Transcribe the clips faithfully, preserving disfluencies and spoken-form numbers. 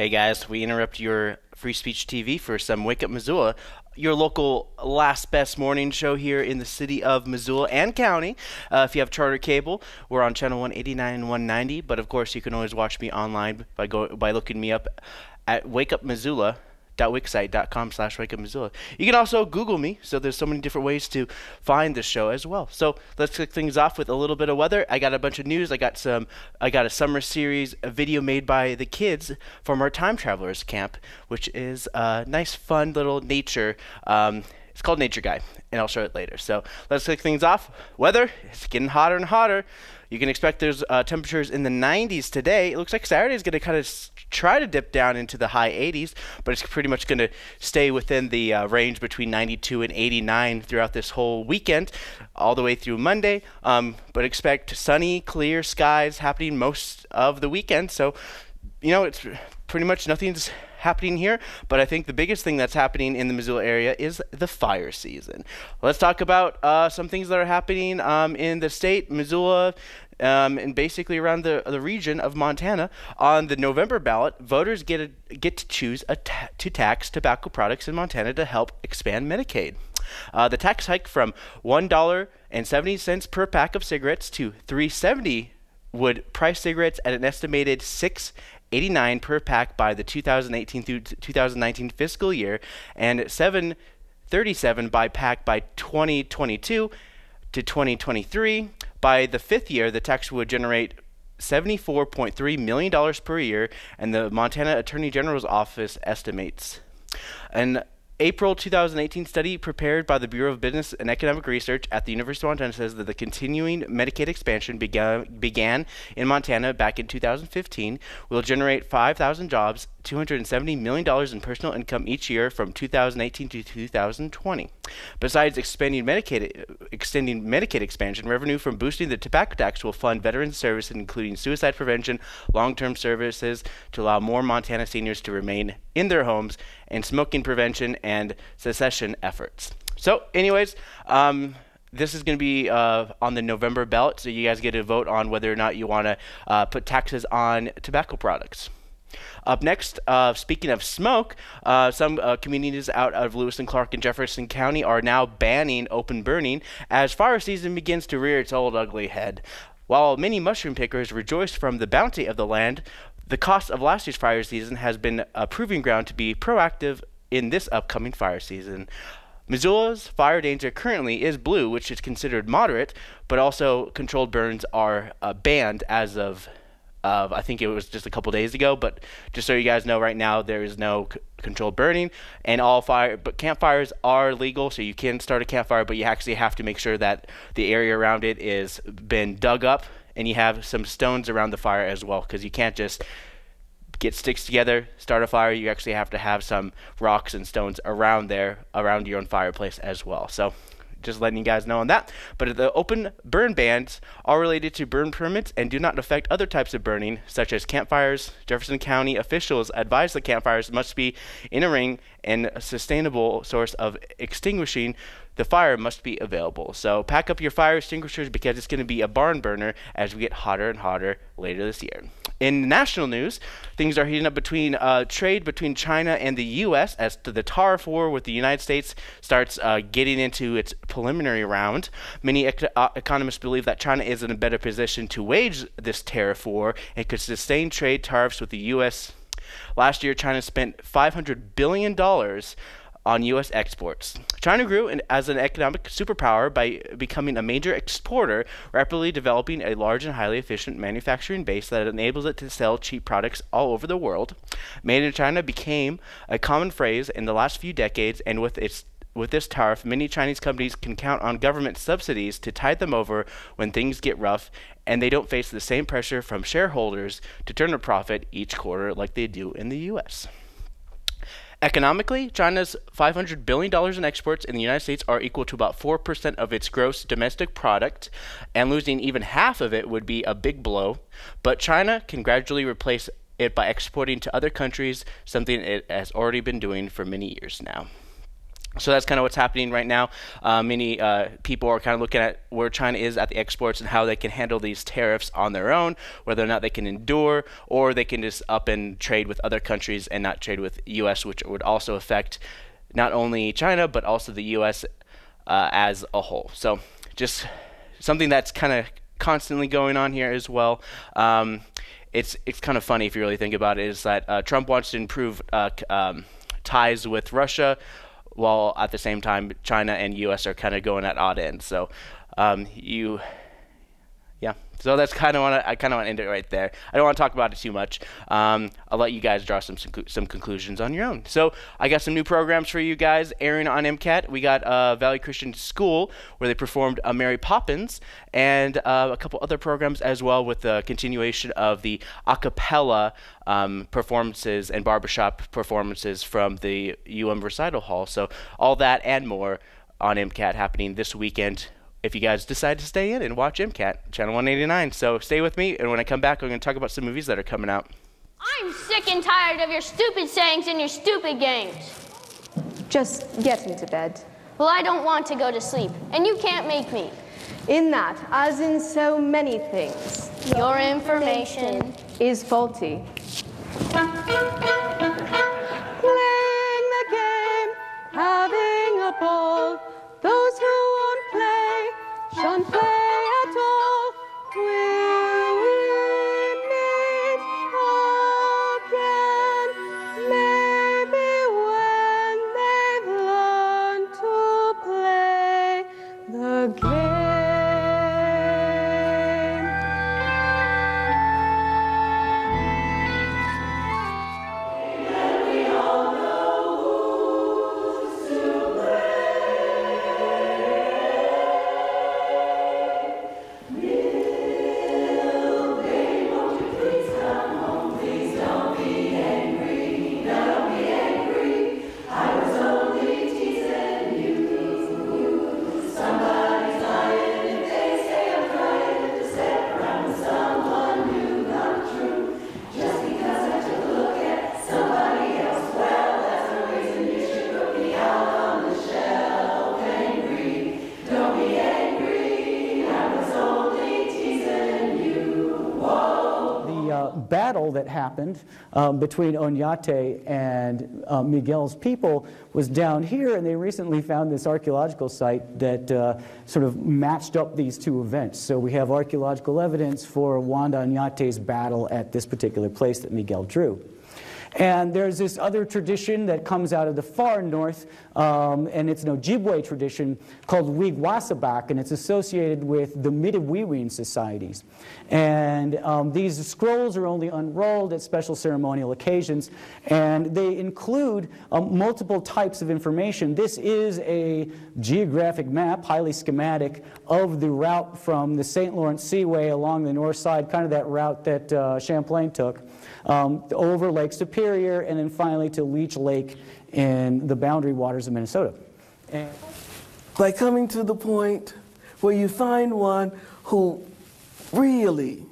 Hey guys, we interrupt your Free Speech T V for some Wake Up Missoula, your local last best morning show here in the city of Missoula and county. Uh, if you have charter cable, we're on channel one eighty-nine and one ninety, but of course you can always watch me online by go by looking me up at wake up missoula dot wixsite dot com slash wake up missoula. You can also Google me, so there's so many different ways to find the show as well. So let's kick things off with a little bit of weather. I got a bunch of news. I got some. I got a summer series a video made by the kids from our Time Travelers camp, which is a nice, fun little nature. Um, it's called Nature Guy, and I'll show it later. So let's kick things off. Weather. It's getting hotter and hotter. You can expect there's uh, temperatures in the nineties today. It looks like Saturday is going to kind of try to dip down into the high eighties, but it's pretty much going to stay within the uh, range between ninety-two and eighty-nine throughout this whole weekend, all the way through Monday. Um, but expect sunny, clear skies happening most of the weekend. So, you know, it's pretty much nothing's happening here, but I think the biggest thing that's happening in the Missoula area is the fire season. Let's talk about uh, some things that are happening um, in the state, Missoula, um, and basically around the, the region of Montana. On the November ballot, voters get, a, get to choose a ta to tax tobacco products in Montana to help expand Medicaid. Uh, the tax hike from one dollar and seventy cents per pack of cigarettes to three dollars and seventy cents would price cigarettes at an estimated six dollars and eighty-nine cents per pack by the two thousand eighteen through two thousand nineteen fiscal year, and seven dollars and thirty-seven cents by pack by twenty twenty-two to twenty twenty-three. By the fifth year, the tax would generate seventy-four point three million dollars per year, and the Montana Attorney General's office estimates. And April two thousand eighteen study prepared by the Bureau of Business and Economic Research at the University of Montana says that the continuing Medicaid expansion began, began in Montana back in two thousand fifteen will generate five thousand jobs, two hundred seventy million dollars in personal income each year from two thousand eighteen to two thousand twenty. Besides expanding Medicaid, extending Medicaid expansion, revenue from boosting the tobacco tax will fund veterans services, including suicide prevention, long-term services to allow more Montana seniors to remain in their homes, and smoking prevention and secession efforts. So anyways, um, this is going to be uh, on the November ballot, so you guys get to vote on whether or not you want to uh, put taxes on tobacco products. Up next, uh, speaking of smoke, uh, some uh, communities out of Lewis and Clark and Jefferson County are now banning open burning as fire season begins to rear its old ugly head. While many mushroom pickers rejoice from the bounty of the land, the cost of last year's fire season has been a proving ground to be proactive in this upcoming fire season. Missoula's fire danger currently is blue, which is considered moderate, but also controlled burns are uh, banned as of Uh, I think it was just a couple days ago, but just so you guys know, right now there is no c controlled burning, and all fire, but campfires are legal, so you can start a campfire, but you actually have to make sure that the area around it is been dug up, and you have some stones around the fire as well, because you can't just get sticks together, start a fire. You actually have to have some rocks and stones around there, around your own fireplace as well. So just letting you guys know on that. But the open burn bans are related to burn permits and do not affect other types of burning, such as campfires. Jefferson County officials advise the campfires must be in a ring, and a sustainable source of extinguishing the fire must be available. So pack up your fire extinguishers because it's going to be a barn burner as we get hotter and hotter later this year. In national news, things are heating up between uh, trade between China and the U S as to the tariff war with the United States starts uh, getting into its preliminary round. Many ec uh, economists believe that China is in a better position to wage this tariff war and could sustain trade tariffs with the U S Last year, China spent five hundred billion dollars on U S exports. China grew in, as an economic superpower by becoming a major exporter, rapidly developing a large and highly efficient manufacturing base that enables it to sell cheap products all over the world. Made in China became a common phrase in the last few decades, and with its with this tariff, many Chinese companies can count on government subsidies to tide them over when things get rough, and they don't face the same pressure from shareholders to turn a profit each quarter like they do in the U S Economically, China's five hundred billion dollars in exports in the United States are equal to about four percent of its gross domestic product, and losing even half of it would be a big blow. But China can gradually replace it by exporting to other countries, something it has already been doing for many years now. So that's kind of what's happening right now. Uh, many uh, people are kind of looking at where China is at the exports and how they can handle these tariffs on their own, whether or not they can endure, or they can just up and trade with other countries and not trade with U S, which would also affect not only China, but also the U S uh, as a whole. So just something that's kind of constantly going on here as well. Um, it's it's kind of funny if you really think about it, is that uh, Trump wants to improve uh, um, ties with Russia, while at the same time China and U S are kind of going at odd ends. So um, you, yeah. So that's kind of want I kind of want to end it right there. I don't want to talk about it too much. Um, I'll let you guys draw some, some some conclusions on your own. So I got some new programs for you guys airing on M CAT. We got uh, Valley Christian School, where they performed uh, Mary Poppins, and uh, a couple other programs as well, with the continuation of the a cappella um, performances and barbershop performances from the U M Recital Hall. So all that and more on M CAT happening this weekend, if you guys decide to stay in and watch M CAT, Channel one eighty-nine. So stay with me, and when I come back, we're going to talk about some movies that are coming out. I'm sick and tired of your stupid sayings and your stupid games. Just get me to bed. Well, I don't want to go to sleep, and you can't make me. In that, as in so many things, your information is faulty. Playing the game, having a ball, those who won't play shan't play at all. Will we meet again? Maybe when they've learned to play the game. And we all know who's to that happened um, between Oñate and uh, Miguel's people was down here, and they recently found this archaeological site that uh, sort of matched up these two events. So we have archaeological evidence for Juan de Oñate's battle at this particular place that Miguel drew. And there's this other tradition that comes out of the far north, um, and it's an Ojibwe tradition called Wigwasabak, and it's associated with the Mitiwiwin societies. And um, these scrolls are only unrolled at special ceremonial occasions, and they include um, multiple types of information. This is a geographic map, highly schematic, of the route from the Saint Lawrence Seaway along the north side, kind of that route that uh, Champlain took, um, over Lake Superior, and then finally to Leech Lake in the boundary waters of Minnesota. And by coming to the point where you find one who really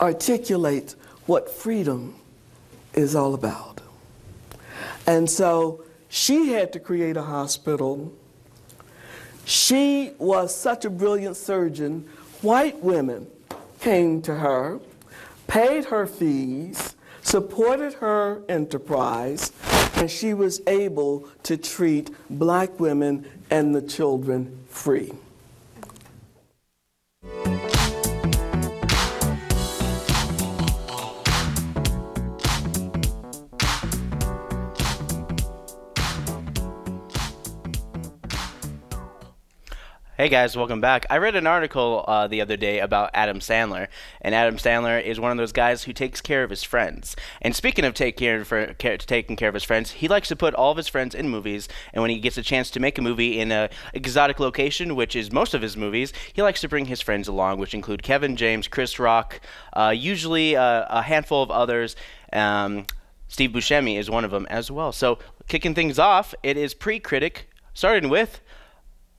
articulates what freedom is all about. And so she had to create a hospital. She was such a brilliant surgeon. White women came to her, paid her fees, supported her enterprise, and she was able to treat black women and the children free. Hey guys, welcome back. I read an article uh, the other day about Adam Sandler, and Adam Sandler is one of those guys who takes care of his friends. And speaking of take care for, care, taking care of his friends, he likes to put all of his friends in movies, and when he gets a chance to make a movie in an exotic location, which is most of his movies, he likes to bring his friends along, which include Kevin James, Chris Rock, uh, usually uh, a handful of others. Um, Steve Buscemi is one of them as well. So kicking things off, it is Pre-Critic, starting with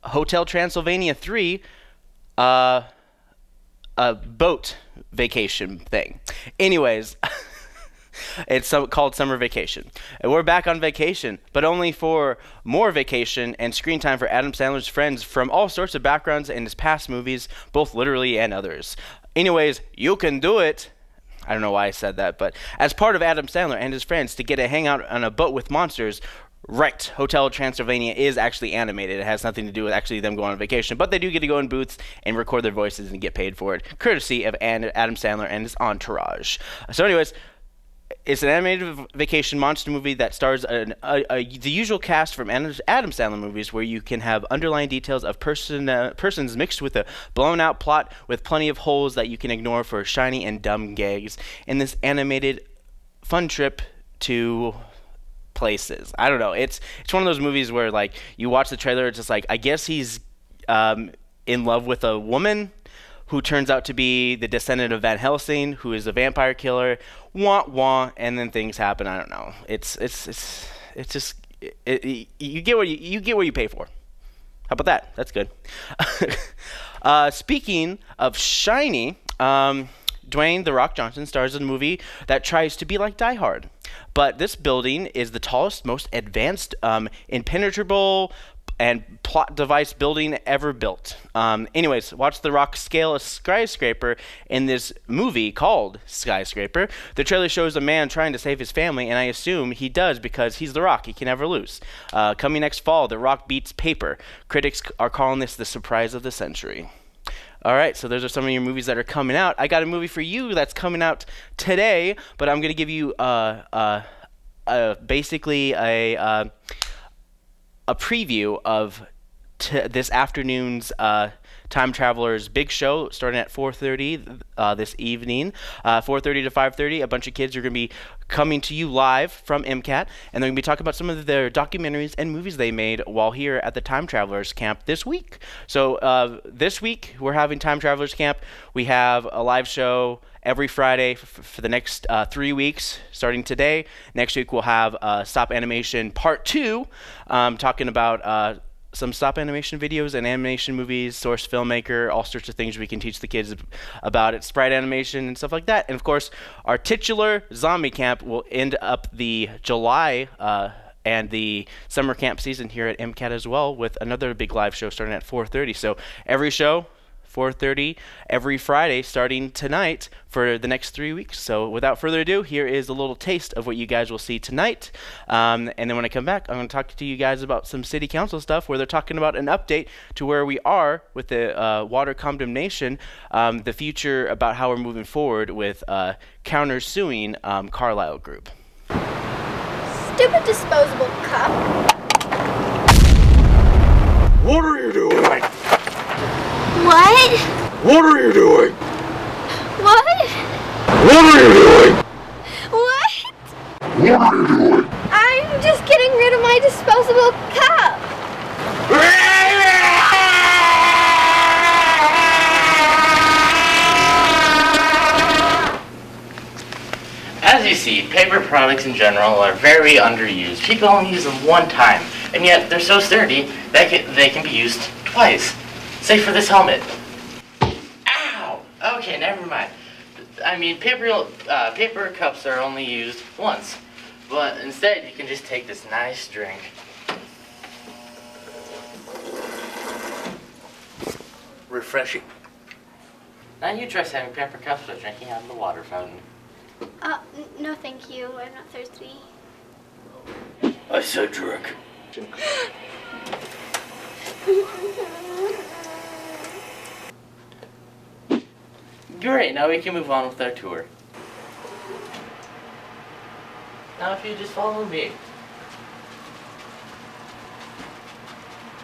Hotel Transylvania three, uh, a boat vacation thing. Anyways, It's so called Summer Vacation. And we're back on vacation, but only for more vacation and screen time for Adam Sandler's friends from all sorts of backgrounds in his past movies, both literally and others. Anyways, you can do it. I don't know why I said that, but as part of Adam Sandler and his friends to get to hang out on a boat with monsters. Right, Hotel Transylvania is actually animated. It has nothing to do with actually them going on vacation, but they do get to go in booths and record their voices and get paid for it, courtesy of Adam Sandler and his entourage. So anyways, it's an animated vacation monster movie that stars an, a, a, the usual cast from Adam Sandler movies, where you can have underlying details of person, uh, persons mixed with a blown-out plot with plenty of holes that you can ignore for shiny and dumb gags in this animated fun trip to places. I don't know. It's it's one of those movies where, like, you watch the trailer, it's just like, I guess he's um, in love with a woman who turns out to be the descendant of Van Helsing, who is a vampire killer. Wah wah, and then things happen. I don't know. It's it's it's it's just it, it, you get what you, you get what you pay for. How about that? That's good. uh, speaking of shiny, um, Dwayne The Rock Johnson stars in a movie that tries to be like Die Hard. But this building is the tallest, most advanced, um, impenetrable, and plot device building ever built. Um, anyways, watch The Rock scale a skyscraper in this movie called Skyscraper. The trailer shows a man trying to save his family, and I assume he does because he's The Rock. He can never lose. Uh, coming next fall, The Rock beats Paper. Critics are calling this the surprise of the century. All right, so those are some of your movies that are coming out. I got a movie for you that's coming out today, but I'm going to give you uh, uh, uh, basically a, uh, a preview of t this afternoon's uh, Time Traveler's Big Show, starting at four thirty uh, this evening, uh, four thirty to five thirty. A bunch of kids are going to be coming to you live from MCAT, and they're going to be talking about some of their documentaries and movies they made while here at the Time Travelers Camp this week. So uh, this week, we're having Time Travelers Camp. We have a live show every Friday f for the next uh, three weeks, starting today. Next week, we'll have uh, Stop Animation Part two, um, talking about uh, some stop animation videos and animation movies, Source Filmmaker, all sorts of things we can teach the kids about it, sprite animation and stuff like that. And of course, our titular zombie camp will end up the July uh, and the summer camp season here at MCAT as well, with another big live show starting at four thirty. So every show, four thirty every Friday starting tonight for the next three weeks. So without further ado, here is a little taste of what you guys will see tonight. Um, and then when I come back, I'm going to talk to you guys about some city council stuff where they're talking about an update to where we are with the uh, water condemnation, um, the future about how we're moving forward with uh, countersuing um, Carlyle Group. Stupid disposable cup. What are you doing? What? What are you doing? What? What are you doing? What? What are you doing? I'm just getting rid of my disposable cup. As you see, paper products in general are very underused. People only use them one time, and yet they're so sturdy that they can be used twice. Say for this helmet. Ow! Okay, never mind. I mean, paper, uh, paper cups are only used once. But instead, you can just take this nice drink. Refreshing. Now you try having paper cups by drinking out of the water fountain. Uh, no thank you. I'm not thirsty. I'm so drunk. Great, now we can move on with our tour. Now if you just follow me.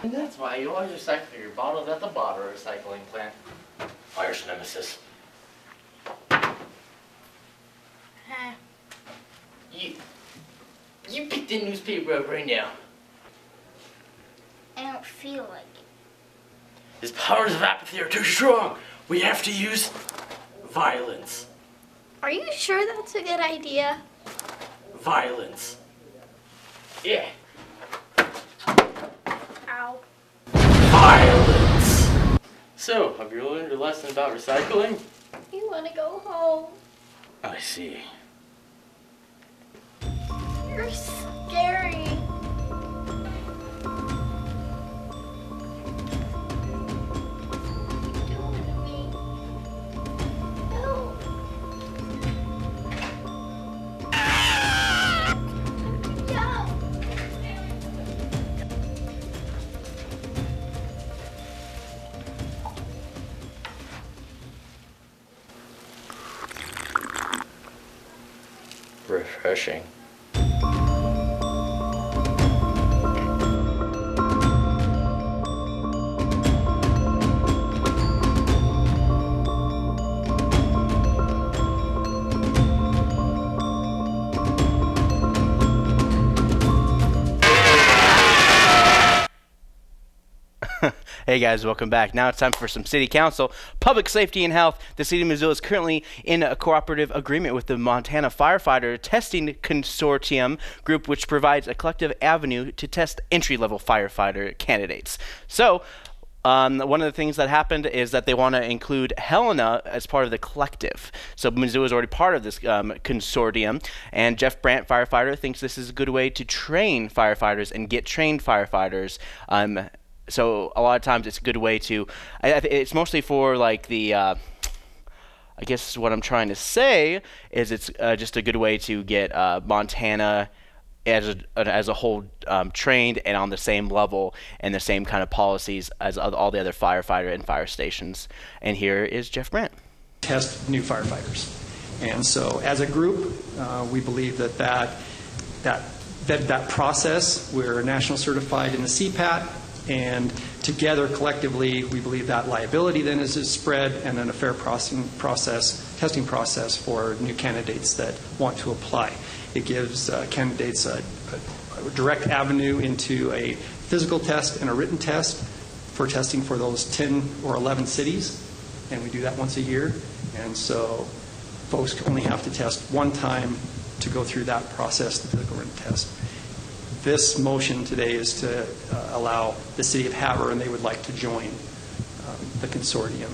And that's why you always recycle your bottles at the bottle recycling plant. Irish nemesis. Huh. You, you pick the newspaper up right now. I don't feel like it. His powers of apathy are too strong. We have to use violence. Are you sure that's a good idea? Violence. Yeah. Ow. Violence! So, have you learned your lesson about recycling? You want to go home. I see. Cushing. Hey guys, welcome back. Now it's time for some city council. Public safety and health. The city of Missoula is currently in a cooperative agreement with the Montana Firefighter Testing Consortium Group, which provides a collective avenue to test entry-level firefighter candidates. So, Um, one of the things that happened is that they want to include Helena as part of the collective. So Missoula is already part of this um, consortium, and Jeff Brandt, firefighter, thinks this is a good way to train firefighters and get trained firefighters. Um, so a lot of times it's a good way to, I, I it's mostly for like the, uh, I guess what I'm trying to say is it's uh, just a good way to get uh, Montana as a, as a whole um, trained and on the same level and the same kind of policies as all the other firefighter and fire stations. And here is Jeff Brandt. Test new firefighters. And so as a group, uh, we believe that that, that that that process, we're national certified in the C PAT, and together collectively we believe that liability then is, is spread, and then a fair processing process, testing process for new candidates that want to apply. It gives uh, candidates a, a, a direct avenue into a physical test and a written test for testing for those ten or eleven cities, and we do that once a year. And so folks only have to test one time to go through that process, the physical written test. This motion today is to uh, allow the city of Havre, and they would like to join um, the consortium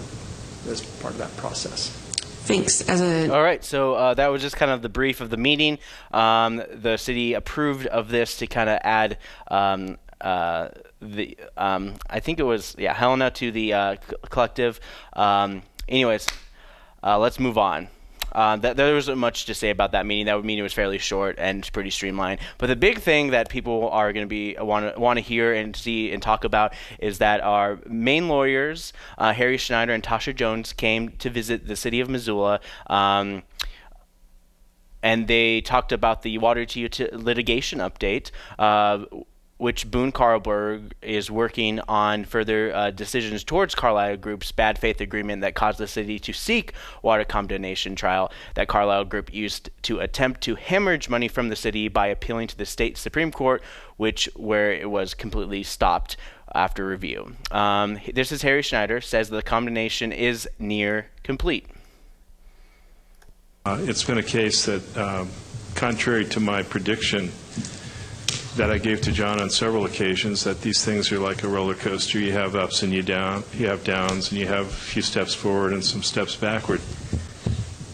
as part of that process. Thanks. As a All right, so uh, that was just kind of the brief of the meeting. Um, the city approved of this to kind of add um, uh, the, um, I think it was, yeah, Helena to the uh, collective. Um, anyways, uh, let's move on. Uh, that, there wasn't much to say about that meeting. That meeting was fairly short and pretty streamlined. But the big thing that people are going to be want to want to hear and see and talk about is that our main lawyers, uh, Harry Schneider and Tasha Jones, came to visit the city of Missoula. Um, and they talked about the water to litigation update, uh, which Boone Carlberg is working on further uh, decisions towards Carlyle Group's bad faith agreement that caused the city to seek water condemnation trial that Carlyle Group used to attempt to hemorrhage money from the city by appealing to the state Supreme Court, which where it was completely stopped after review. Um, this is Harry Schneider, says the condemnation is near complete. Uh, it's been a case that, uh, contrary to my prediction that I gave to John on several occasions, that these things are like a roller coaster. You have ups and you down, you have downs, and you have a few steps forward and some steps backward.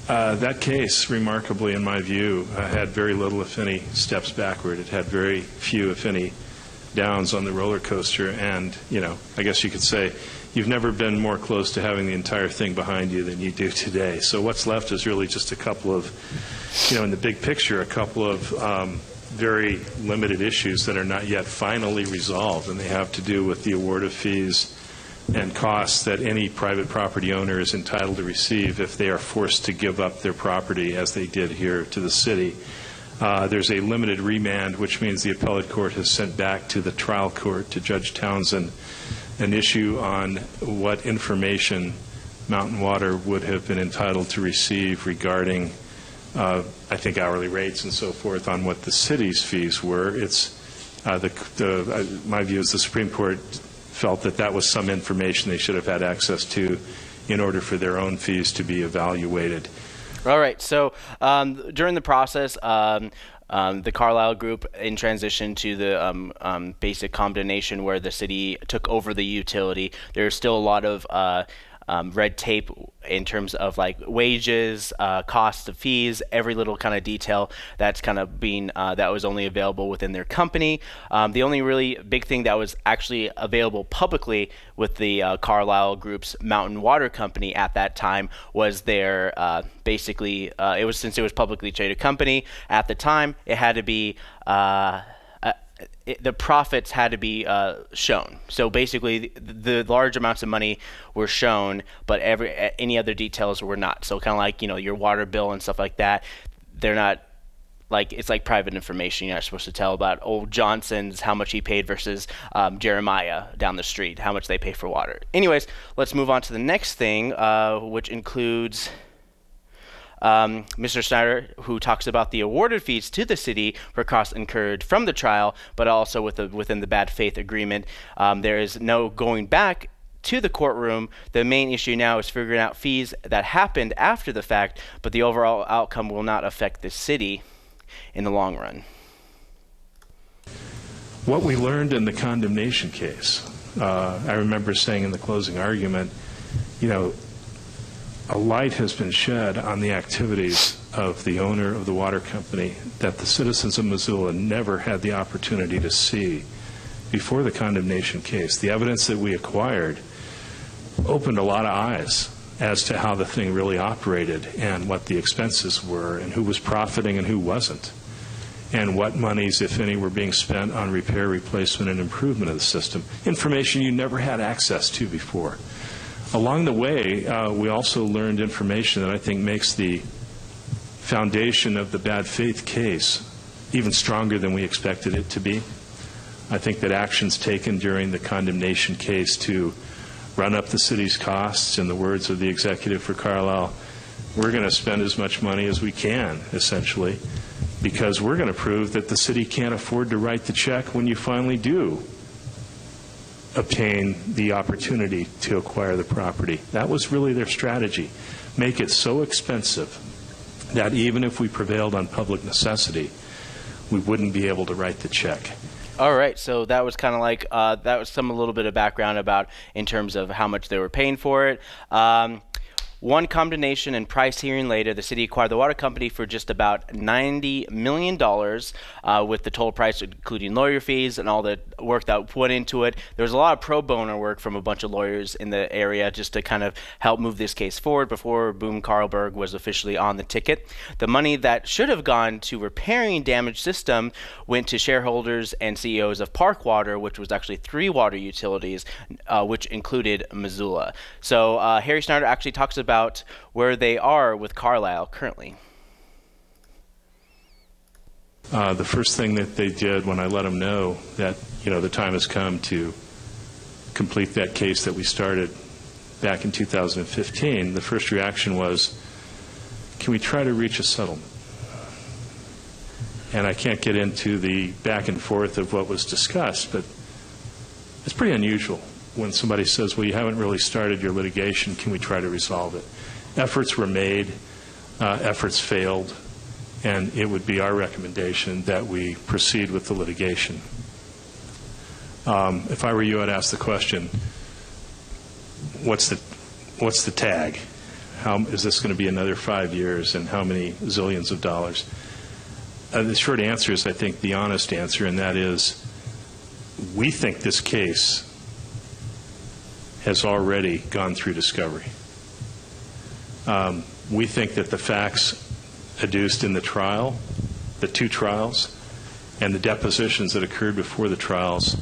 Uh, that case, remarkably in my view, uh, had very little, if any, steps backward. It had very few, if any, downs on the roller coaster. And, you know, I guess you could say you've never been more close to having the entire thing behind you than you do today. So what's left is really just a couple of, you know, in the big picture, a couple of um, very limited issues that are not yet finally resolved, and they have to do with the award of fees and costs that any private property owner is entitled to receive if they are forced to give up their property, as they did here, to the city. Uh, there's a limited remand, which means the appellate court has sent back to the trial court, to Judge Townsend, an issue on what information Mountain Water would have been entitled to receive regarding Uh, I think hourly rates and so forth, on what the city's fees were. It's uh, the, the uh, my view is the Supreme Court felt that that was some information they should have had access to in order for their own fees to be evaluated. All right. So um, during the process, um, um, the Carlyle Group, in transition to the um, um, basic condemnation where the city took over the utility, there's still a lot of Uh, Um, red tape in terms of like wages, uh, costs of fees, every little kind of detail that's kind of being uh, that was only available within their company. Um, the only really big thing that was actually available publicly with the uh, Carlyle Group's Mountain Water Company at that time was their uh, basically uh, it was, since it was publicly traded company at the time, it had to be uh, It, the profits had to be uh, shown. So basically, the, the large amounts of money were shown, but every any other details were not. So kind of like, you know, your water bill and stuff like that, they're not like it's like private information. You're not supposed to tell about old Johnson's, how much he paid versus um, Jeremiah down the street, how much they pay for water. Anyways, let's move on to the next thing, uh, which includes um, Mister Snyder, who talks about the awarded fees to the city for costs incurred from the trial, but also with the, within the bad faith agreement. Um, there is no going back to the courtroom. The main issue now is figuring out fees that happened after the fact, but the overall outcome will not affect the city in the long run. What we learned in the condemnation case, uh, I remember saying in the closing argument, you know, a light has been shed on the activities of the owner of the water company that the citizens of Missoula never had the opportunity to see before the condemnation case. The evidence that we acquired opened a lot of eyes as to how the thing really operated and what the expenses were and who was profiting and who wasn't, and what monies, if any, were being spent on repair, replacement, and improvement of the system. Information you never had access to before. Along the way, uh, we also learned information that I think makes the foundation of the bad faith case even stronger than we expected it to be. I think that actions taken during the condemnation case to run up the city's costs, in the words of the executive for Carlyle, we're going to spend as much money as we can, essentially, because we're going to prove that the city can't afford to write the check when you finally do obtain the opportunity to acquire the property. That was really their strategy. Make it so expensive that even if we prevailed on public necessity, we wouldn't be able to write the check. All right, so that was kind of like uh, that was some a little bit of background about in terms of how much they were paying for it. Um, one condemnation and price hearing later, the city acquired the water company for just about ninety million dollars, uh, with the total price including lawyer fees and all the work that went into it. There was a lot of pro bono work from a bunch of lawyers in the area just to kind of help move this case forward before Boone Carlberg was officially on the ticket. The money that should have gone to repairing damaged system went to shareholders and C E Os of Park Water, which was actually three water utilities, uh, which included Missoula. So uh, Harry Schneider actually talks about where they are with Carlyle currently. Uh, the first thing that they did when I let them know that, you know, the time has come to complete that case that we started back in two thousand fifteen, the first reaction was, can we try to reach a settlement? And I can't get into the back and forth of what was discussed, but it's pretty unusual when somebody says, well, you haven't really started your litigation, can we try to resolve it? Efforts were made, uh, efforts failed, and it would be our recommendation that we proceed with the litigation. Um, if I were you, I'd ask the question, what's the, what's the tag? How is this going to be another five years and how many zillions of dollars? Uh, the short answer is, I think, the honest answer, and that is we think this case has already gone through discovery. Um, we think that the facts adduced in the trial, the two trials, and the depositions that occurred before the trials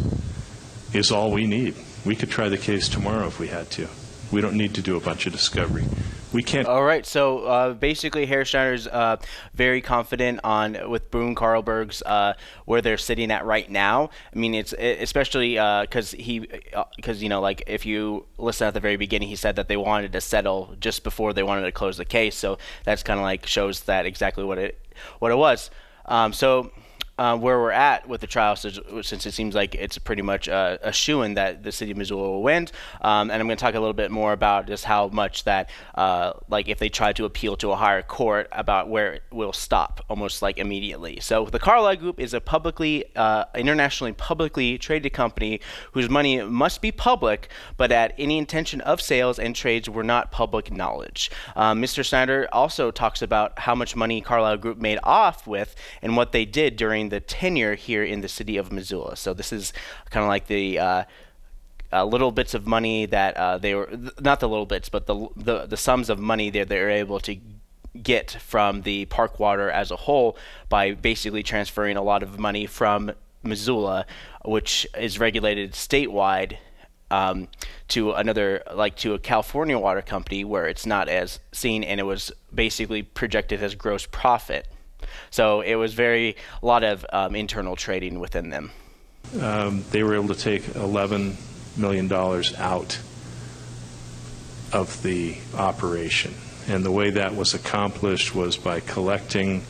is all we need. We could try the case tomorrow if we had to. We don't need to do a bunch of discovery. We can't. All right, so uh, basically Harry Schneider's uh, very confident on with Boone Carlberg's uh, where they're sitting at right now. I mean, it's it, especially because uh, he because, uh, you know, like if you listen at the very beginning, he said that they wanted to settle just before they wanted to close the case. So that's kind of like shows that exactly what it what it was. Um, so. Uh, where we're at with the trial, since it seems like it's pretty much uh, a shoo-in that the city of Missoula will win. Um, and I'm going to talk a little bit more about just how much that, uh, like if they try to appeal to a higher court, about where it will stop almost like immediately. So the Carlyle Group is a publicly, uh, internationally publicly traded company whose money must be public, but at any intention of sales and trades were not public knowledge. Uh, Mister Snyder also talks about how much money Carlyle Group made off with and what they did during the tenure here in the city of Missoula. So this is kind of like the uh, uh, little bits of money that uh, they were, th not the little bits, but the, the, the sums of money that they were able to get from the Park Water as a whole by basically transferring a lot of money from Missoula, which is regulated statewide, um, to another, like to a California water company where it's not as seen, and it was basically projected as gross profit. So it was very a lot of um, internal trading within them. Um, they were able to take eleven million dollars out of the operation. And the way that was accomplished was by collecting,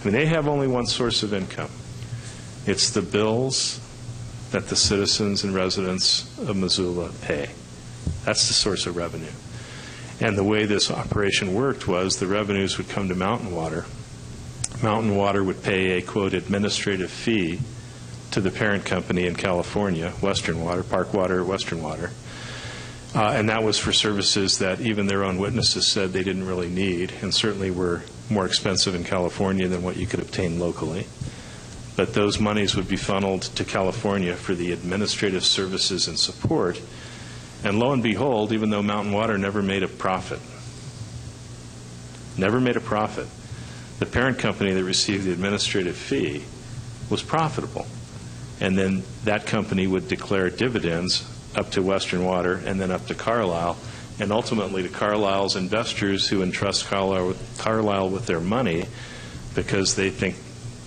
I mean, they have only one source of income. It's the bills that the citizens and residents of Missoula pay. That's the source of revenue. And the way this operation worked was the revenues would come to Mountain Water. Mountain Water would pay a, quote, administrative fee to the parent company in California, Western Water, Park Water, Western Water. Uh, and that was for services that even their own witnesses said they didn't really need, and certainly were more expensive in California than what you could obtain locally. But those monies would be funneled to California for the administrative services and support. And lo and behold, even though Mountain Water never made a profit, never made a profit, the parent company that received the administrative fee was profitable. And then that company would declare dividends up to Western Water and then up to Carlyle, and ultimately to Carlyle's investors who entrust Carlyle with, Carlyle with their money because they think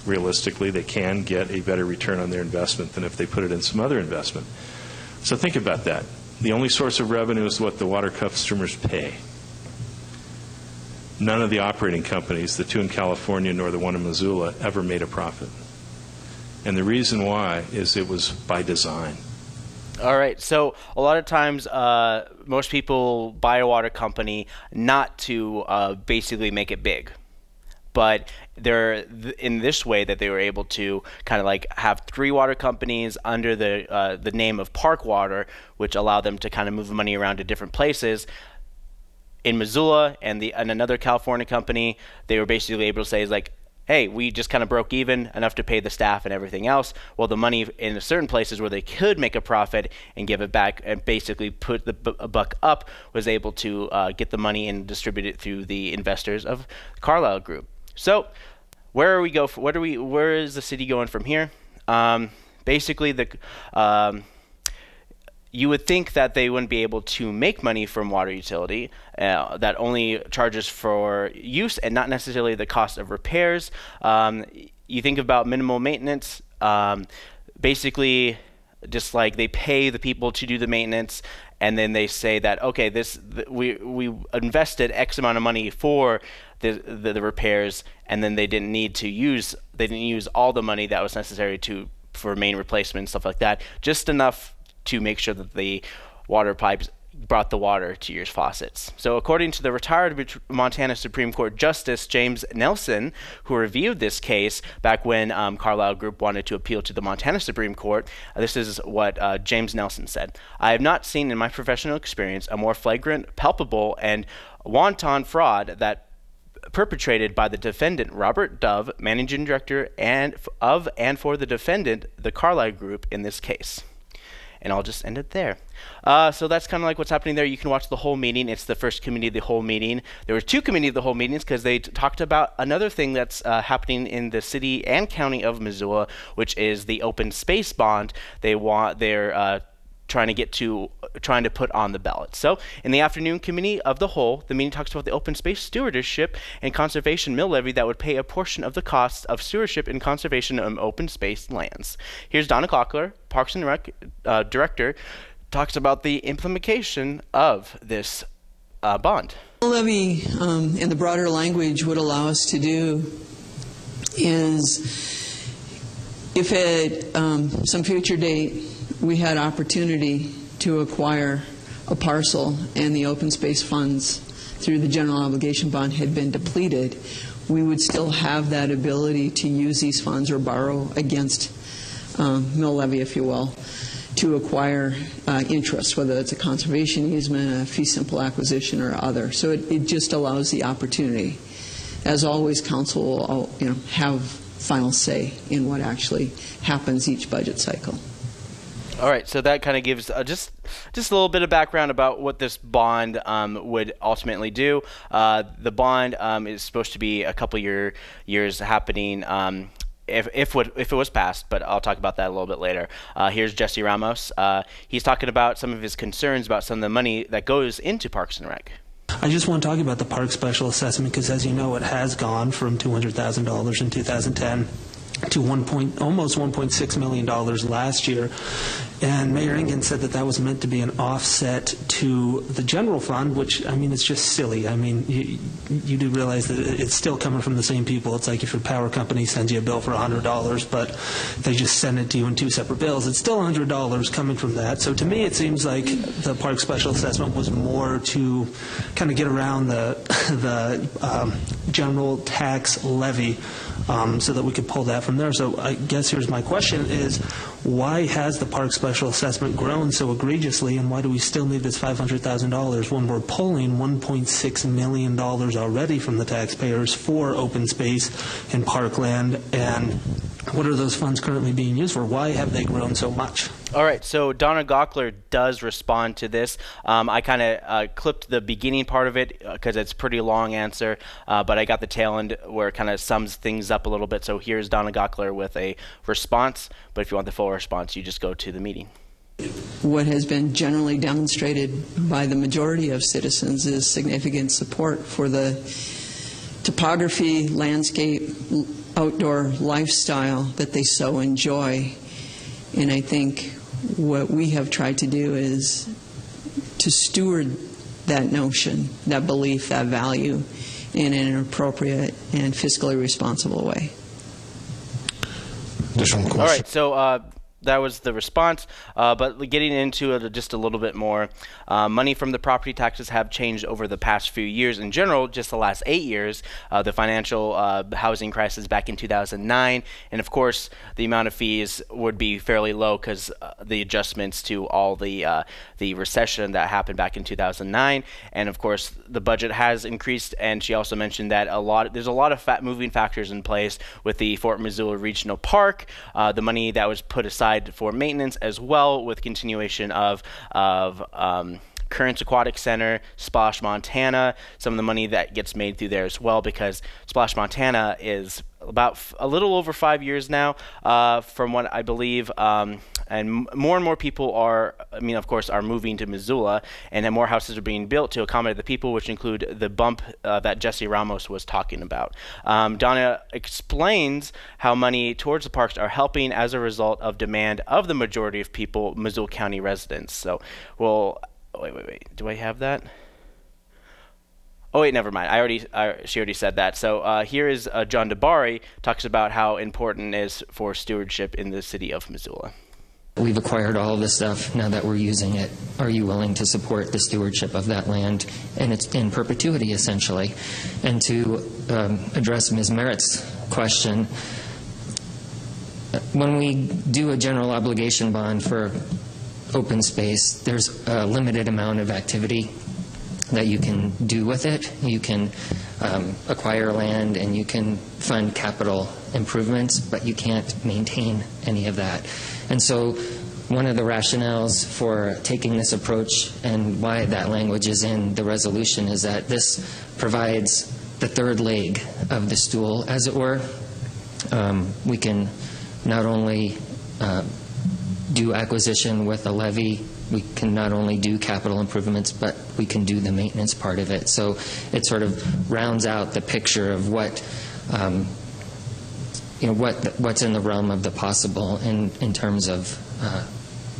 realistically they can get a better return on their investment than if they put it in some other investment. So think about that. The only source of revenue is what the water customers pay. None of the operating companies, the two in California nor the one in Missoula, ever made a profit. And the reason why is it was by design. All right. So a lot of times, uh, most people buy a water company not to uh, basically make it big, but they're th in this way that they were able to kind of like have three water companies under the uh, the name of Park Water, which allowed them to kind of move money around to different places. In Missoula and the and another California company, they were basically able to say is like, hey, we just kind of broke even enough to pay the staff and everything else. Well, the money in certain places where they could make a profit and give it back and basically put the b a buck up was able to uh, get the money and distribute it through the investors of Carlyle Group. So where are we go? For, what are we? Where is the city going from here? Um, basically, the um, you would think that they wouldn't be able to make money from water utility uh, that only charges for use and not necessarily the cost of repairs. Um, you think about minimal maintenance, um, basically just like they pay the people to do the maintenance, and then they say that, okay, this th we, we invested X amount of money for the, the, the repairs, and then they didn't need to use, they didn't use all the money that was necessary to for main replacement, stuff like that, just enough to make sure that the water pipes brought the water to your faucets. So according to the retired Montana Supreme Court Justice James Nelson, who reviewed this case back when um, Carlyle Group wanted to appeal to the Montana Supreme Court, uh, this is what uh, James Nelson said. I have not seen in my professional experience a more flagrant, palpable, and wanton fraud that perpetrated by the defendant Robert Dove, managing director and of and for the defendant, the Carlyle Group, in this case. And I'll just end it there. Uh, so that's kind of like what's happening there. You can watch the whole meeting. It's the first committee of the whole meeting. There were two committee of the whole meetings because they t talked about another thing that's uh, happening in the city and county of Missoula, which is the open space bond. They want their uh, trying to get to trying to put on the ballot. So in the afternoon committee of the whole, the meeting talks about the open space stewardship and conservation mill levy that would pay a portion of the costs of stewardship and conservation of open space lands. Here's Donna Cochler, Parks and Rec uh, director, talks about the implementation of this uh, bond. The levy um, in the broader language would allow us to do is if at um, some future date we had opportunity to acquire a parcel and the open space funds through the general obligation bond had been depleted, we would still have that ability to use these funds or borrow against um, mill levy, if you will, to acquire uh, interest, whether it's a conservation easement, a fee simple acquisition, or other. So it, it just allows the opportunity. As always, council will, you know, have final say in what actually happens each budget cycle. All right, so that kind of gives uh, just just a little bit of background about what this bond um, would ultimately do. Uh, the bond um, is supposed to be a couple year years happening um, if if, what, if it was passed, but I'll talk about that a little bit later. Uh, here's Jesse Ramos. Uh, he's talking about some of his concerns about some of the money that goes into Parks and Rec. I just want to talk about the park special assessment because, as you know, it has gone from two hundred thousand dollars in two thousand ten to one point, almost one point six million dollars last year. And Mayor Ingen said that that was meant to be an offset to the general fund, which, I mean, it's just silly. I mean, you, you do realize that it's still coming from the same people. It's like if your power company sends you a bill for one hundred dollars, but they just send it to you in two separate bills. It's still one hundred dollars coming from that. So to me, it seems like the park special assessment was more to kind of get around the, the um, general tax levy um, so that we could pull that from there. So I guess here's my question is, why has the park special assessment grown so egregiously, and why do we still need this five hundred thousand dollars when we're pulling one point six million dollars already from the taxpayers for open space and parkland? And what are those funds currently being used for? Why have they grown so much? All right, so Donna Cochler does respond to this. Um, I kind of uh, clipped the beginning part of it because uh, it's a pretty long answer, uh, but I got the tail end where it kind of sums things up a little bit. So here's Donna Cochler with a response, but if you want the full response, you just go to the meeting. What has been generally demonstrated by the majority of citizens is significant support for the topography, landscape, outdoor lifestyle that they so enjoy. And I think what we have tried to do is to steward that notion, that belief, that value in an appropriate and fiscally responsible way. Additional questions? All right, so uh, that was the response, uh, but getting into it just a little bit more, uh, money from the property taxes have changed over the past few years. In general, just the last eight years, uh, the financial uh, housing crisis back in two thousand nine, and of course, the amount of fees would be fairly low because uh, the adjustments to all the uh, the recession that happened back in two thousand nine, and of course, the budget has increased. And she also mentioned that a lot there's a lot of fat moving factors in place with the Fort Missoula Regional Park, uh, the money that was put aside for maintenance as well, with continuation of of um, Currents Aquatic Center, Splash Montana, some of the money that gets made through there as well, because Splash Montana is about f a little over five years now, uh, from what I believe, um, and more and more people are, I mean, of course, are moving to Missoula, and then more houses are being built to accommodate the people, which include the bump uh, that Jesse Ramos was talking about. Um, Donna explains how money towards the parks are helping as a result of demand of the majority of people, Missoula County residents. So, well. Oh, wait, wait, wait. Do I have that? Oh, wait, never mind. I already, I, she already said that. So uh, here is uh, John DeBarry talks about how important it is for stewardship in the city of Missoula. We've acquired all of this stuff. Now that we're using it, are you willing to support the stewardship of that land? And it's in perpetuity, essentially. And to um, address Miz Merritt's question, when we do a general obligation bond for open space, there's a limited amount of activity that you can do with it. You can um, acquire land and you can fund capital improvements, but you can't maintain any of that. And so one of the rationales for taking this approach and why that language is in the resolution is that this provides the third leg of the stool, as it were. Um, we can not only uh, do acquisition with a levy, we can not only do capital improvements, but we can do the maintenance part of it. So it sort of rounds out the picture of what, um, you know, what what's in the realm of the possible in, in terms of uh,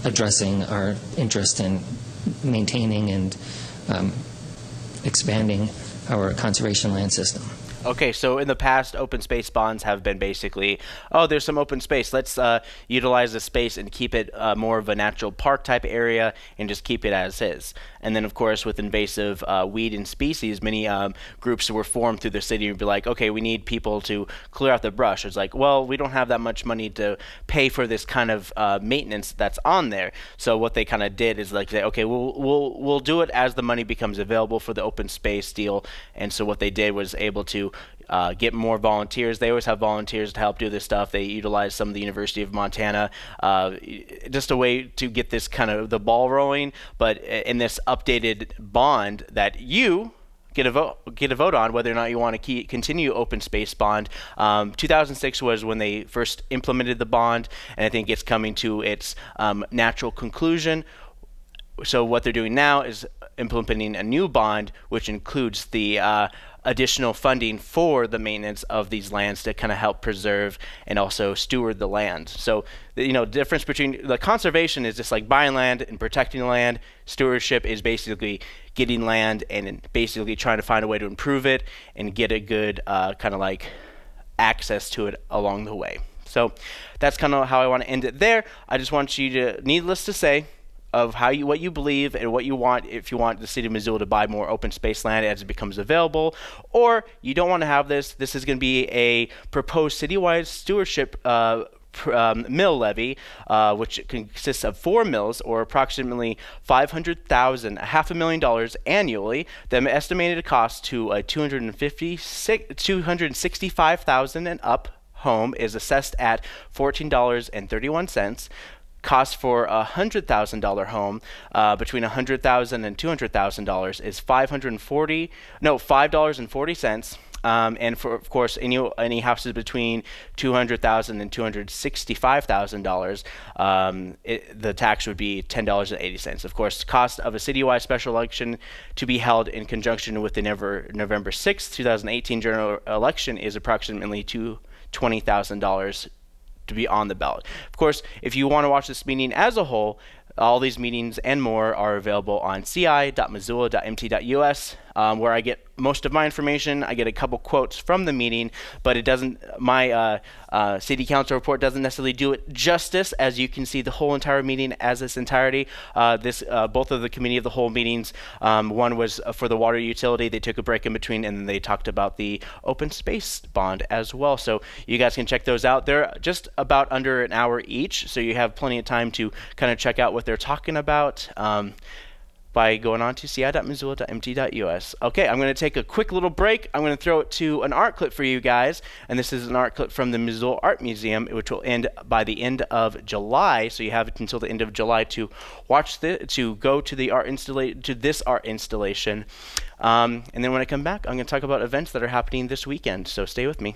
addressing our interest in maintaining and um, expanding our conservation land system. Okay, so in the past, open space bonds have been basically, oh, there's some open space. Let's uh, utilize the space and keep it uh, more of a natural park type area and just keep it as is. And then, of course, with invasive uh, weed and species, many um, groups were formed through the city and be like, okay, we need people to clear out the brush. It's like, well, we don't have that much money to pay for this kind of uh, maintenance that's on there. So what they kind of did is like, say, okay, we'll, we'll, we'll do it as the money becomes available for the open space deal. And so what they did was able to Uh, get more volunteers. They always have volunteers to help do this stuff. They utilize some of the University of Montana, uh, just a way to get this kind of the ball rolling. But in this updated bond that you get a vote, get a vote on whether or not you want to keep, continue open space bond. Um, two thousand six was when they first implemented the bond, and I think it's coming to its um, natural conclusion. so what they're doing now is implementing a new bond, which includes the uh, additional funding for the maintenance of these lands to kind of help preserve and also steward the land. So, you know, the difference between the conservation is just like buying land and protecting land. Stewardship is basically getting land and basically trying to find a way to improve it and get a good uh, kind of like access to it along the way. So that's kind of how I want to end it there. I just want you to, needless to say, of how you, what you believe and what you want, if you want the city of Missoula to buy more open space land as it becomes available, or you don't want to have this, this is going to be a proposed citywide stewardship uh, pr um, mill levy, uh, which consists of four mills, or approximately five hundred thousand dollars, a half a million dollars annually, then estimated cost to a two hundred sixty-five thousand dollars and up home is assessed at fourteen dollars and thirty-one cents. Cost for a hundred thousand dollar home, uh, between a hundred thousand and two hundred thousand dollars, is five hundred and forty, no, five dollars and forty cents. Um, and for, of course, any any houses between two hundred thousand and two hundred sixty-five thousand um, dollars, the tax would be ten dollars and eighty cents. Of course, cost of a citywide special election to be held in conjunction with the November November sixth, two thousand eighteen general election is approximately two twenty thousand dollars. To be on the ballot. Of course, if you want to watch this meeting as a whole, all these meetings and more are available on c i dot missoula dot m t dot u s, um, where I get most of my information. I get a couple quotes from the meeting, but it doesn't, my uh, uh, city council report doesn't necessarily do it justice, as you can see the whole entire meeting as its entirety. Uh, this, uh, both of the committee of the whole meetings, um, one was for the water utility, they took a break in between, and they talked about the open space bond as well. So you guys can check those out. They're just about under an hour each, so you have plenty of time to kind of check out what they're talking about. Um, by going on to c i dot missoula dot m t dot u s. Okay, I'm going to take a quick little break. I'm going to throw it to an art clip for you guys, and this is an art clip from the Missoula Art Museum, which will end by the end of July, so you have until the end of July to watch the, to go to the art installa- to this art installation. Um, and then when I come back, I'm going to talk about events that are happening this weekend, so stay with me.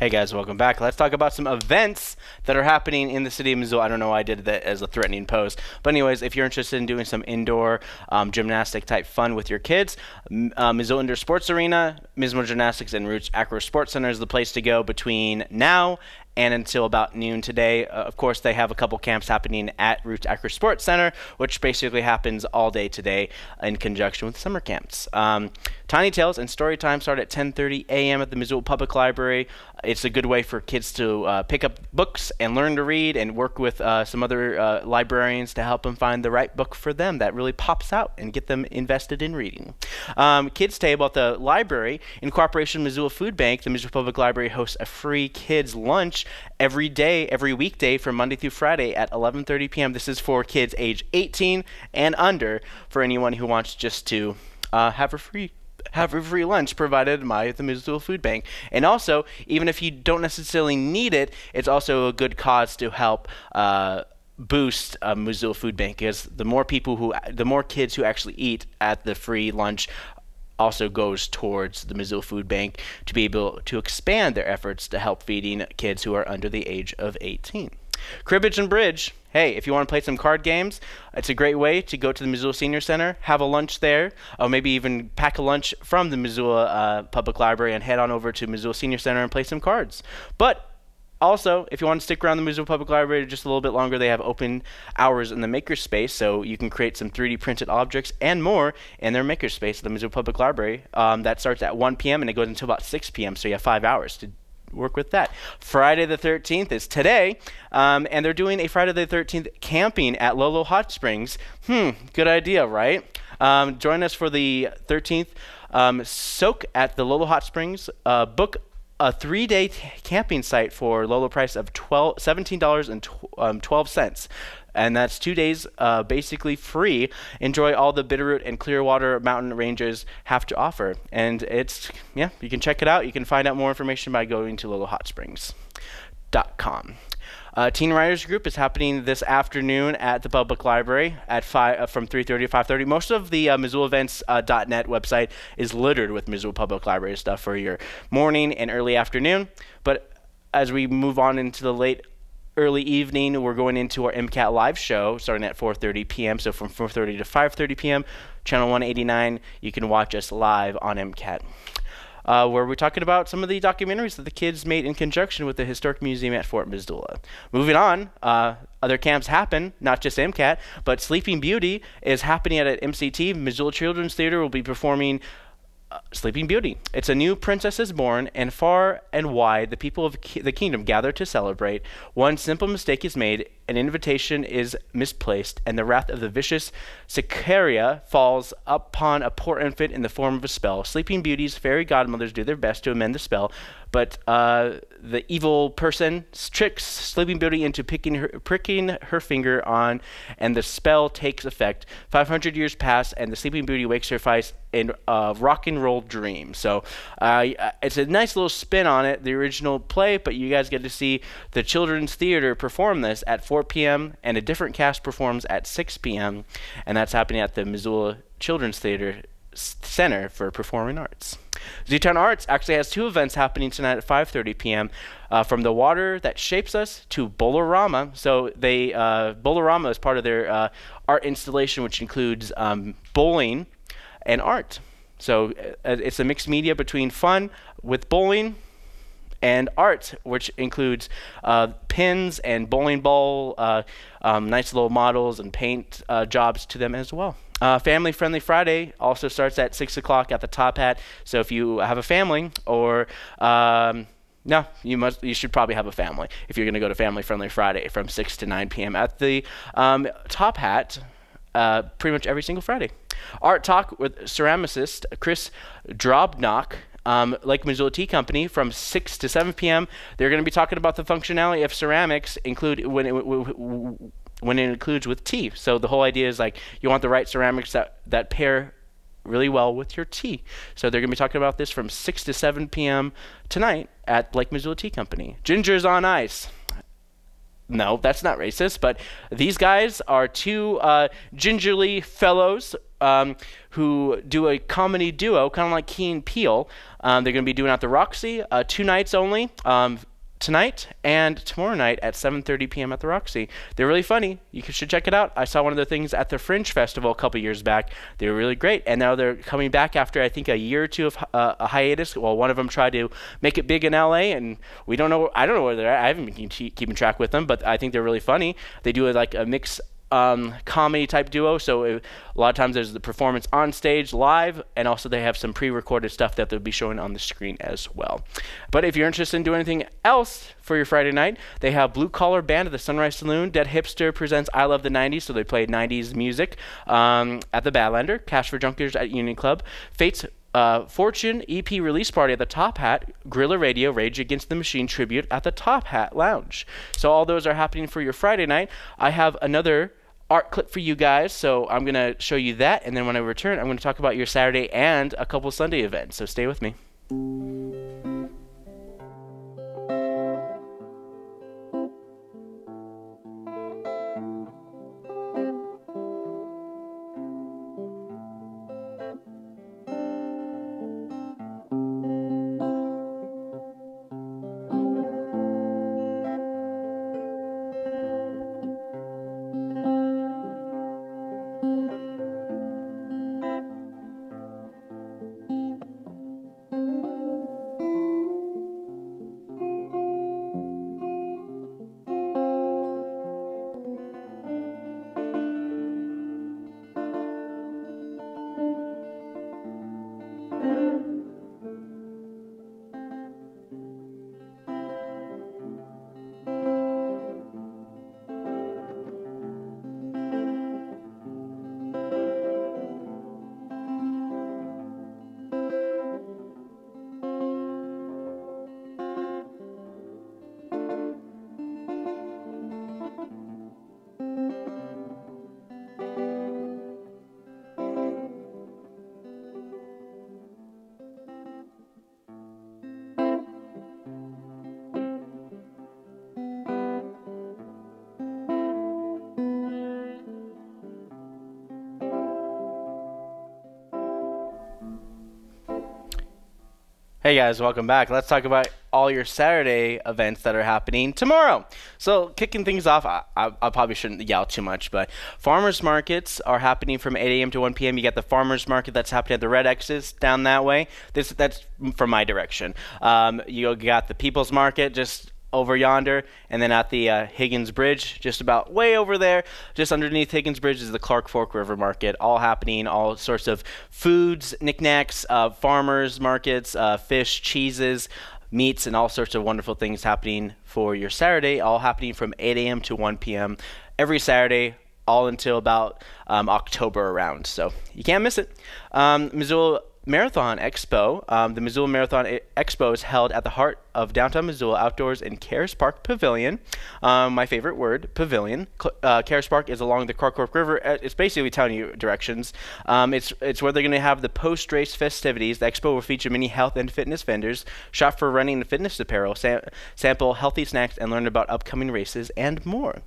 Hey guys, welcome back. Let's talk about some events that are happening in the city of Missoula. I don't know why I did that as a threatening pose. But anyways, if you're interested in doing some indoor um, gymnastic type fun with your kids, uh, Missoula Indoor Sports Arena, Missoula Gymnastics, and Roots Acro Sports Center is the place to go between now and until about noon today. Uh, of course, they have a couple camps happening at Roots Acro Sports Center, which basically happens all day today in conjunction with summer camps. Um, Tiny Tales and Story Time start at ten thirty a m at the Missoula Public Library. It's a good way for kids to uh, pick up books and learn to read and work with uh, some other uh, librarians to help them find the right book for them that really pops out and get them invested in reading. Um, kids Table at the library, in cooperation with Missoula Food Bank, the Missoula Public Library hosts a free kids lunch every day, every weekday from Monday through Friday at eleven thirty p m This is for kids age eighteen and under, for anyone who wants just to uh, have a free have a free lunch provided by the Missoula Food Bank. And also, even if you don't necessarily need it, it's also a good cause to help uh, boost um, Missoula Food Bank, because the more people who, the more kids who actually eat at the free lunch also goes towards the Missoula Food Bank to be able to expand their efforts to help feeding kids who are under the age of eighteen. Cribbage and Bridge. Hey, if you want to play some card games, it's a great way to go to the Missoula Senior Center, have a lunch there, or maybe even pack a lunch from the Missoula uh, Public Library and head on over to Missoula Senior Center and play some cards. But also, if you want to stick around the Missoula Public Library just a little bit longer, they have open hours in the makerspace, so you can create some three D printed objects and more in their makerspace at the Missoula Public Library. Um, that starts at one P M and it goes until about six P M, so you have five hours to work with that. Friday the thirteenth is today, um, and they're doing a Friday the thirteenth camping at Lolo Hot Springs. Hmm, good idea, right? Um, join us for the thirteenth um, soak at the Lolo Hot Springs. Uh, book a three-day camping site for Lolo price of twelve, seventeen dollars and twelve cents, and that's two days uh, basically free. Enjoy all the Bitterroot and Clearwater mountain ranges have to offer, and it's, yeah, you can check it out. You can find out more information by going to lolo hot springs dot com. Uh, Teen Writers Group is happening this afternoon at the public library at five, uh, from three thirty to five thirty. Most of the uh, Missoula Events dot net uh, website is littered with Missoula Public Library stuff for your morning and early afternoon. But as we move on into the late early evening, we're going into our MCAT live show starting at four thirty P M So from four thirty to five thirty P M, channel one eighty-nine, you can watch us live on MCAT. Uh, where we're talking about some of the documentaries that the kids made in conjunction with the Historic Museum at Fort Missoula. Moving on, uh, other camps happen, not just MCAT, but Sleeping Beauty is happening at, at M C T. Missoula Children's Theater will be performing uh, Sleeping Beauty. It's a new princess is born, and far and wide the people of ki the kingdom gather to celebrate. One simple mistake is made, an invitation is misplaced, and the wrath of the vicious Sicaria falls upon a poor infant in the form of a spell. Sleeping Beauty's fairy godmothers do their best to amend the spell, but uh, the evil person tricks Sleeping Beauty into picking her, pricking her finger on, and the spell takes effect. five hundred years pass, and the Sleeping Beauty wakes her face in a rock and roll dream. So uh, it's a nice little spin on it, the original play, but you guys get to see the Children's Theater perform this at four P M and a different cast performs at six P M and that's happening at the Missoula Children's Theater Center for Performing Arts. Z-Town Arts actually has two events happening tonight at five thirty P M Uh, from the water that shapes us to Bolorama. So they uh, Bolorama is part of their uh, art installation, which includes um, bowling and art. So uh, it's a mixed media between fun with bowling and art, which includes uh, pins and bowling ball, uh, um, nice little models and paint uh, jobs to them as well. Uh, Family Friendly Friday also starts at six o'clock at the Top Hat. So if you have a family or... Um, No, you must. You should probably have a family if you're going to go to Family Friendly Friday from six to nine P M at the um, Top Hat uh, pretty much every single Friday. Art Talk with ceramicist Chris Drobnock. Um, like Missoula Tea Company, from six to seven P M They're going to be talking about the functionality of ceramics include when it, w w when it includes with tea. So the whole idea is like you want the right ceramics that, that pair really well with your tea. So they're going to be talking about this from six to seven P M tonight at Lake Missoula Tea Company. Gingers on Ice. No, that's not racist, but these guys are two uh, gingerly fellows Um, who do a comedy duo, kind of like Keen Peele. Um, they're going to be doing out the Roxy, uh, two nights only, um, tonight and tomorrow night at seven thirty P M at the Roxy. They're really funny. You should check it out. I saw one of their things at the Fringe Festival a couple years back. They were really great, and now they're coming back after I think a year or two of uh, a hiatus. Well, one of them tried to make it big in L A, and we don't know. I don't know where they're at. I haven't been keeping track with them, but I think they're really funny. They do a, like a mix. Um, comedy type duo, so it, a lot of times there's the performance on stage live, and also they have some pre-recorded stuff that they'll be showing on the screen as well. But if you're interested in doing anything else for your Friday night, they have Blue Collar Band at the Sunrise Saloon. Dead Hipster presents I Love the nineties, so they play nineties music um, at the Badlander. Cash for Junkers at Union Club. Fate's Uh, Fortune E P release party at the Top Hat. Guerrilla Radio Rage Against the Machine tribute at the Top Hat Lounge. So all those are happening for your Friday night. I have another art clip for you guys, so I'm going to show you that, and then when I return, I'm going to talk about your Saturday and a couple Sunday events, so stay with me. Hey guys, welcome back. Let's talk about all your Saturday events that are happening tomorrow. So kicking things off, I, I, I probably shouldn't yell too much, but farmers markets are happening from eight A M to one P M You got the farmers market that's happening at the red X's down that way. This that's from my direction. Um, you got the people's market just over yonder, and then at the uh, Higgins Bridge, just about way over there, just underneath Higgins Bridge is the Clark Fork River Market, all happening, all sorts of foods, knickknacks, uh, farmers markets, uh, fish, cheeses, meats, and all sorts of wonderful things happening for your Saturday, all happening from eight A M to one P M every Saturday, all until about um, October around, so you can't miss it. Um, Missoula Marathon Expo. Um, the Missoula Marathon Expo is held at the heart of downtown Missoula, outdoors in Karis Park Pavilion. Um, my favorite word, pavilion. Uh, Karis Park is along the Clark Fork River. It's basically telling you directions. Um, it's it's where they're going to have the post-race festivities. The expo will feature many health and fitness vendors, shop for running and fitness apparel, sam sample healthy snacks, and learn about upcoming races and more.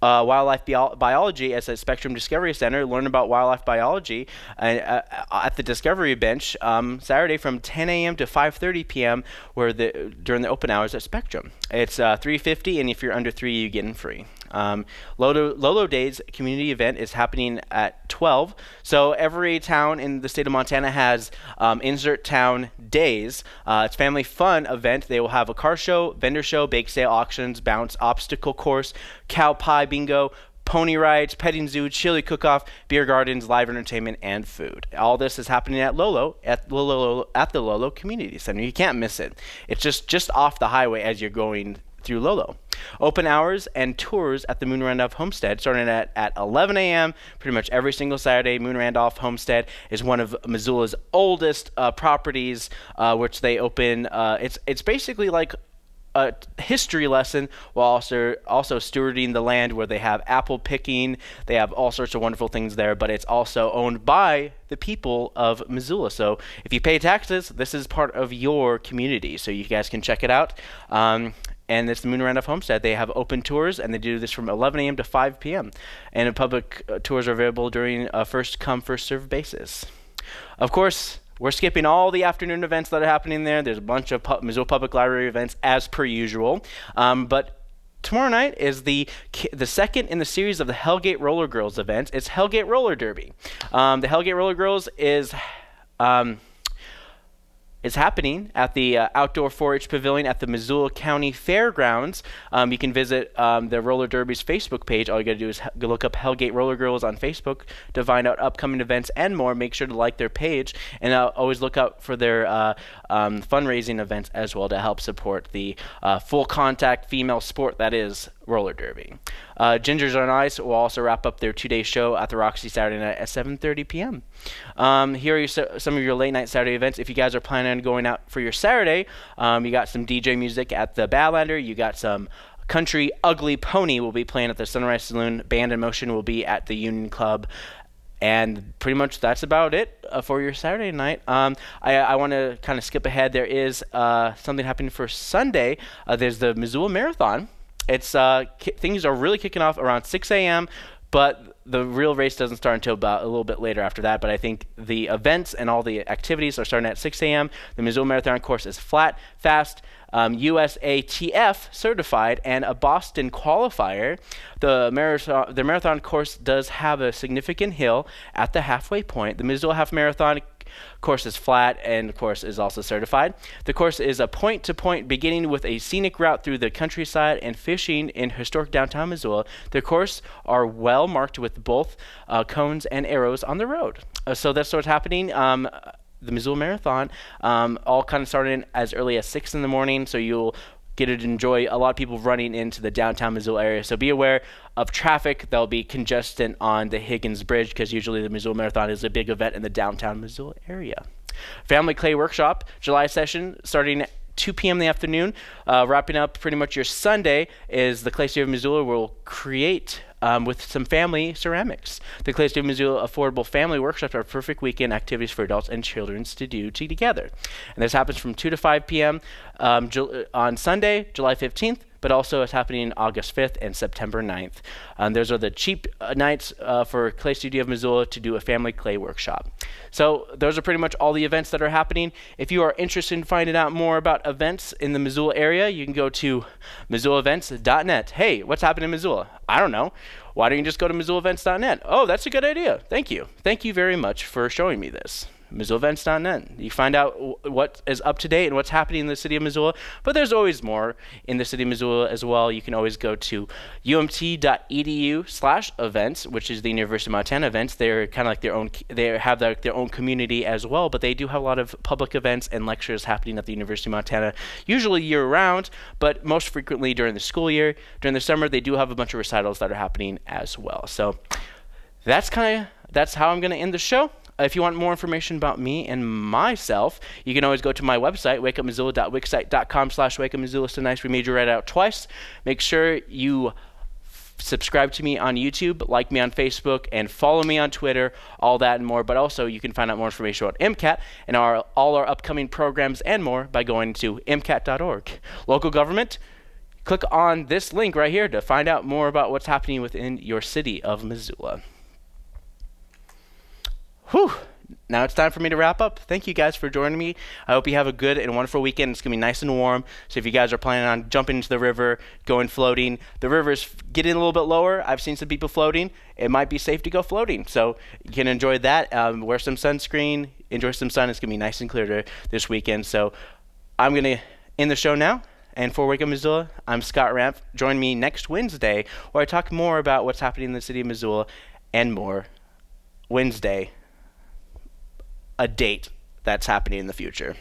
Uh, wildlife bio biology as a Spectrum Discovery Center. Learn about wildlife biology uh, uh, at the Discovery Bench um, Saturday from ten A M to five thirty P M where the during the open hours at Spectrum. It's uh, three fifty, and if you're under three, you get in free. Um, Lolo, Lolo Days community event is happening at twelve. So every town in the state of Montana has um, insert town days. Uh, it's family fun event. They will have a car show, vendor show, bake sale, auctions, bounce, obstacle course, cow pie bingo, pony rides, petting zoo, chili cook-off, beer gardens, live entertainment, and food. All this is happening at Lolo at Lolo, Lolo at the Lolo Community Center. You can't miss it. It's just just off the highway as you're going through Lolo. Open hours and tours at the Moon Randolph Homestead starting at, at eleven A M pretty much every single Saturday. Moon Randolph Homestead is one of Missoula's oldest uh, properties, uh, which they open. Uh, it's it's basically like a history lesson while also also stewarding the land, where they have apple picking. They have all sorts of wonderful things there, but it's also owned by the people of Missoula. So if you pay taxes, this is part of your community. So you guys can check it out. Um, and it's the Moon Randolph Homestead. They have open tours, and they do this from eleven A M to five P M And public uh, tours are available during a first-come, first-served basis. Of course, we're skipping all the afternoon events that are happening there. There's a bunch of pu Missoula Public Library events as per usual. Um, but tomorrow night is the the second in the series of the Hellgate Roller Girls events. It's Hellgate Roller Derby. Um, the Hellgate Roller Girls is... Um, It's happening at the uh, outdoor four H pavilion at the Missoula County Fairgrounds. Um, you can visit um, the Roller Derby's Facebook page. All you got to do is look up Hellgate Roller Girls on Facebook to find out upcoming events and more. Make sure to like their page, and uh, always look out for their uh, um, fundraising events as well to help support the uh, full contact female sport that is roller derby. Uh, Gingers on Ice will also wrap up their two-day show at the Roxy Saturday night at seven thirty P M Um, here are your, some of your late-night Saturday events. If you guys are planning on going out for your Saturday, um, you got some D J music at the Badlander. You got some country Ugly Pony will be playing at the Sunrise Saloon. Band in Motion will be at the Union Club. And pretty much that's about it uh, for your Saturday night. Um, I, I want to kind of skip ahead. There is uh, something happening for Sunday. Uh, there's the Missoula Marathon. It's uh, things are really kicking off around six A M, but the real race doesn't start until about a little bit later after that. But I think the events and all the activities are starting at six A M The Missoula Marathon course is flat, fast, um, U S A T F certified, and a Boston qualifier. The marathon, the marathon course does have a significant hill at the halfway point. The Missoula Half Marathon course is flat and course is also certified. The course is a point-to-point -point beginning with a scenic route through the countryside and fishing in historic downtown Missoula. The course are well marked with both uh, cones and arrows on the road. Uh, so that's what's happening. Um, the Missoula Marathon um, all kind of started as early as six in the morning, so you'll get to enjoy a lot of people running into the downtown Missoula area. So be aware of traffic. There'll be congestion on the Higgins Bridge because usually the Missoula Marathon is a big event in the downtown Missoula area. Family Clay Workshop, July session starting at two P M in the afternoon. Uh, wrapping up pretty much your Sunday is the Clay Studio of Missoula will create um, with some family ceramics. The Clay Studio of Missoula Affordable Family Workshops are perfect weekend activities for adults and children to do together. And this happens from two to five P M Um, on Sunday, July fifteenth but also it's happening August fifth and September ninth. Um, those are the cheap uh, nights uh, for Clay Studio of Missoula to do a family clay workshop. So those are pretty much all the events that are happening. If you are interested in finding out more about events in the Missoula area, you can go to missoula events dot net. Hey, what's happening in Missoula? I don't know. Why don't you just go to missoula events dot net? Oh, that's a good idea. Thank you. Thank you very much for showing me this. missoula events dot net. You find out w what is up to date and what's happening in the city of Missoula, but there's always more in the city of Missoula as well. You can always go to u m t dot e d u slash events, which is the University of Montana events. They're kind of like their own, they have their, their own community as well, but they do have a lot of public events and lectures happening at the University of Montana, usually year round, but most frequently during the school year. During the summer, they do have a bunch of recitals that are happening as well. So that's kind of, that's how I'm going to end the show. If you want more information about me and myself, you can always go to my website, wake up missoula dot wixsite dot com slash wake up missoula. So nice we made you write it out twice. Make sure you subscribe to me on YouTube, like me on Facebook, and follow me on Twitter, all that and more. But also, you can find out more information about M CAT and our, all our upcoming programs and more by going to m cat dot org. Local government, click on this link right here to find out more about what's happening within your city of Missoula. Whew. Now it's time for me to wrap up. Thank you guys for joining me. I hope you have a good and wonderful weekend. It's going to be nice and warm. So if you guys are planning on jumping into the river, going floating, the river's getting a little bit lower. I've seen some people floating. It might be safe to go floating. So you can enjoy that. Um, wear some sunscreen. Enjoy some sun. It's going to be nice and clear this weekend. So I'm going to end the show now. And for Wake Up Missoula, I'm Scott Ramp. Join me next Wednesday where I talk more about what's happening in the city of Missoula and more. Wednesday. A date that's happening in the future.